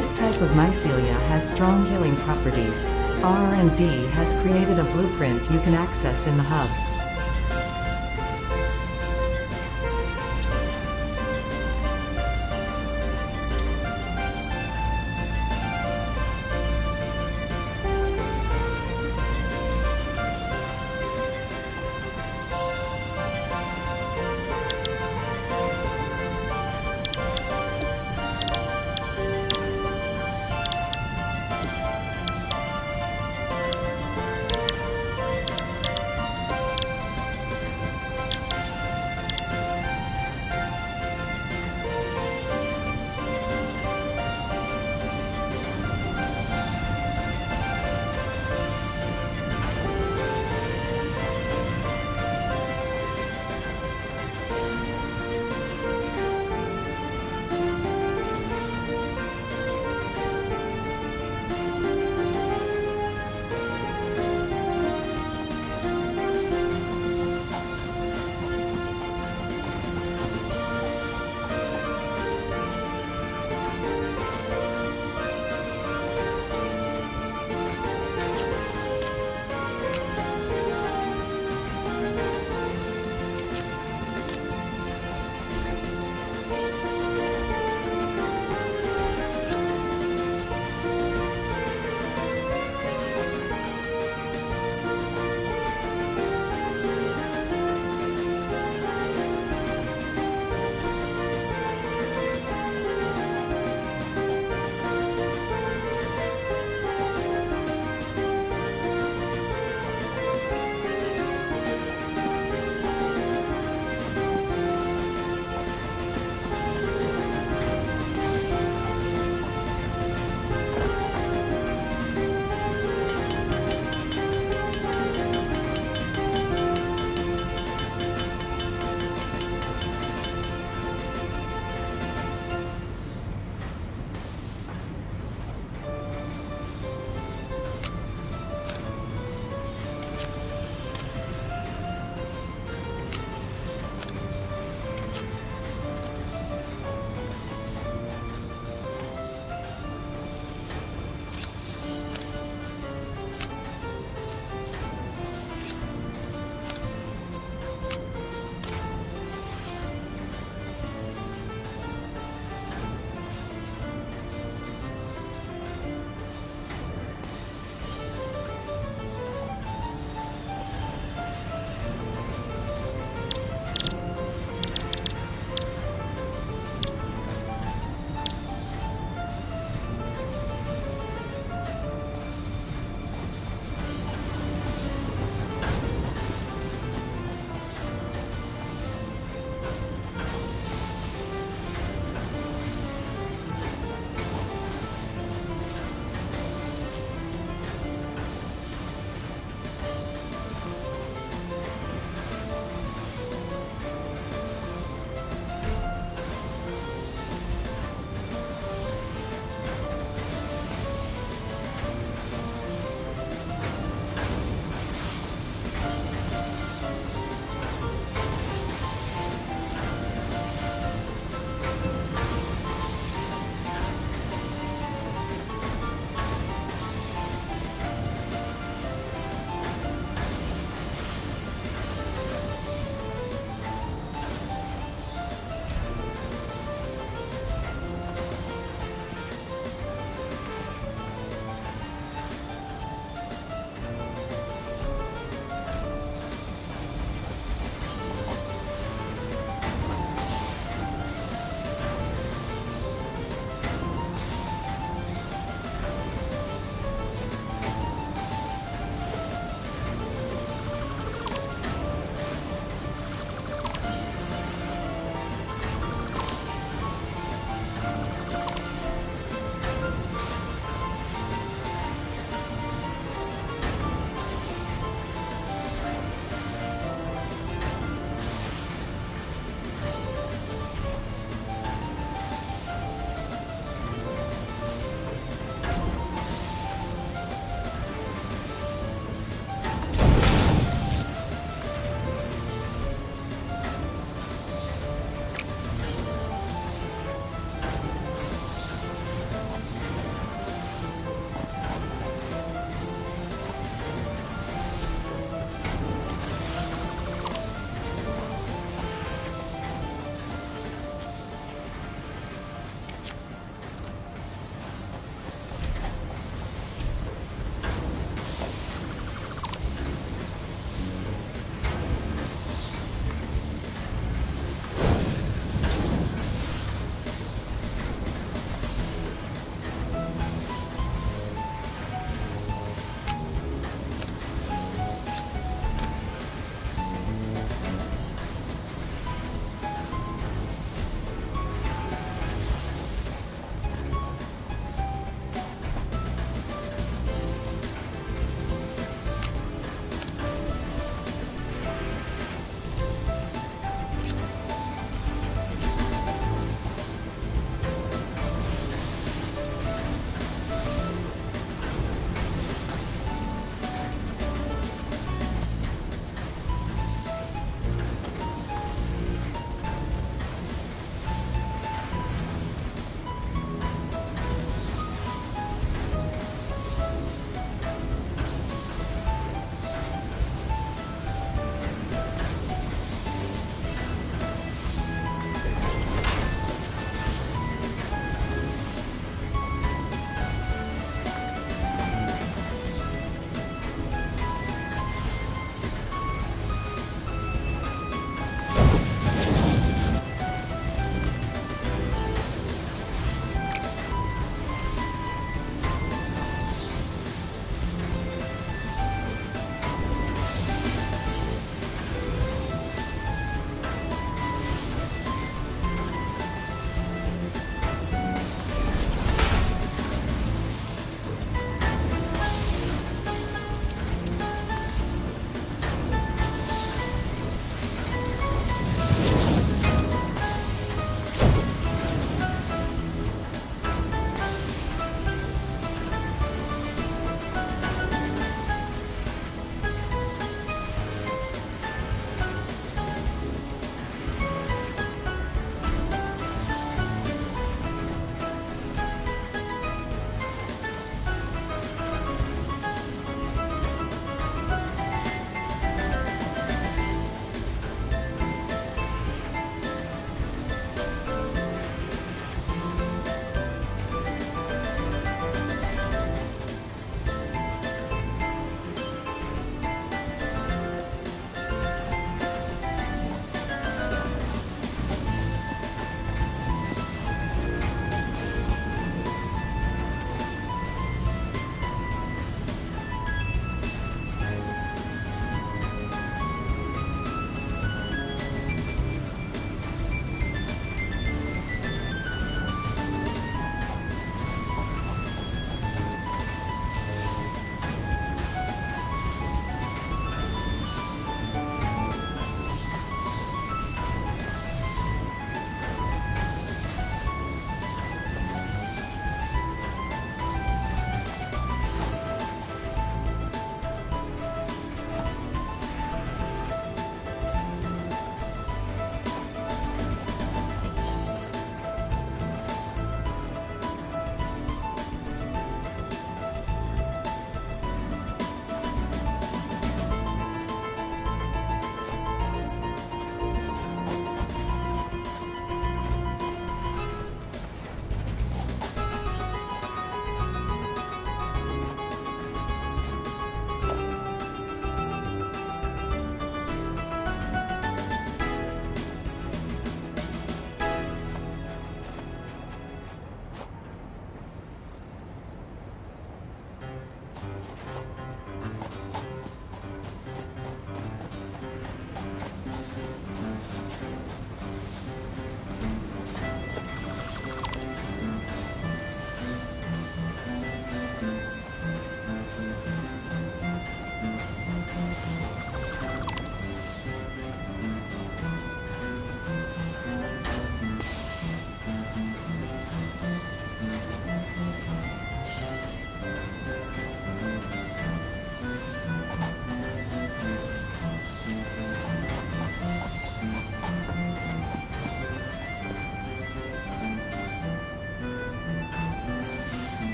This type of mycelia has strong healing properties. R&D has created a blueprint you can access in the hub.